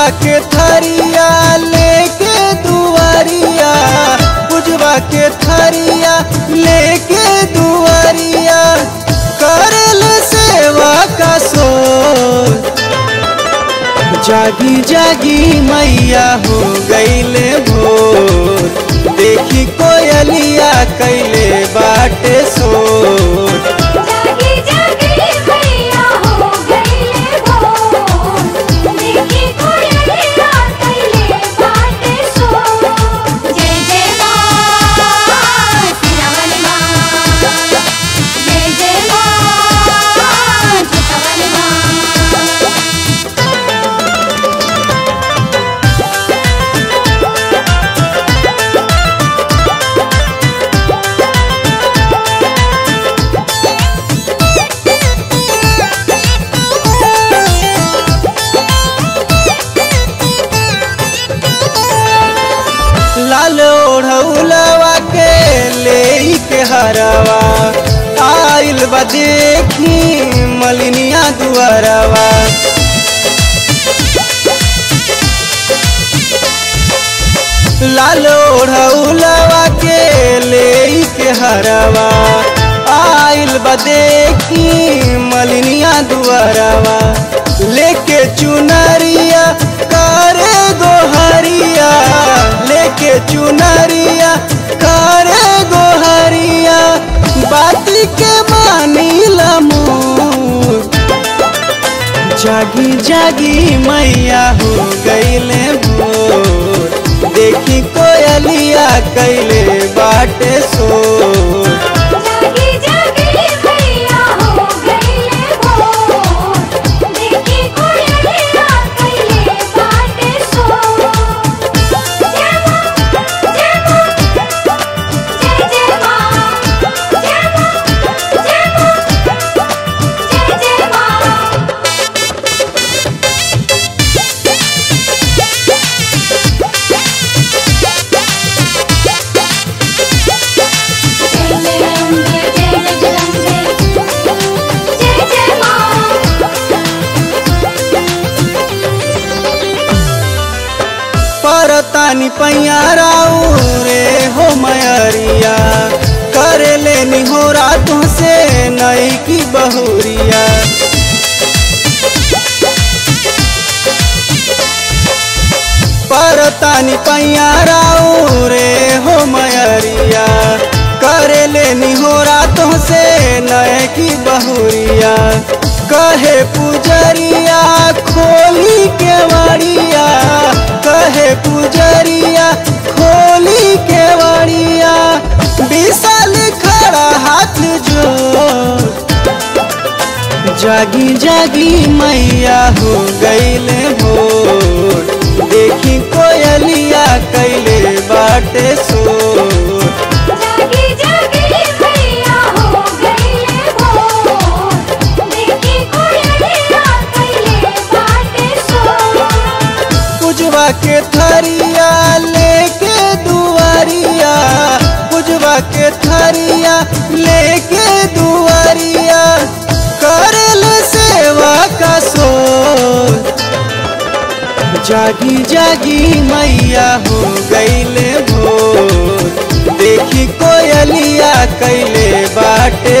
बुझवा के थरिया लेके दुआरिया, बुझवा के थरिया लेके दुआरिया, करल सेवा का सो जागी जागी मैया हो गईले भोर। देखी कोयलिया कैले बाटे सो लाल ओढ़ौलवा के लेई के हरवा, आइल बा देखी मलिनिया दुआरवा। लाल ओढ़ौलवा के लेई के हरवा, आइल बा देखी मलिनिया दुआरवा। लेके चुनरिया करे गोहरिया, लेके चुनरिया करे गोहरिया, बाती के मानी लमू जागी जागी मैया हो गईले भोर। देखी कोयलिया कैले बाटे सो तानी पैया रे हो मयरिया, कर लेनी हो रातों से नई की बहुरिया। पर तानी पैया रे हो मयरिया, कर लेनी हो रातों से नई की बहुरिया। कहे पुजरिया खोली के वाड़िया, कहे पुजरिया खोली के वाड़िया, विशाल खड़ा हाथ जो जागी जागी मैया हो गईले भोर। देखी कोयलिया कैले बाटे सो के थरिया लेके दुआरिया, बुझवा के थरिया लेके दुआरिया, करल सेवा का सो जागी जागी मैया हो गईले भोर। देखी कोयलिया कैले बाटे।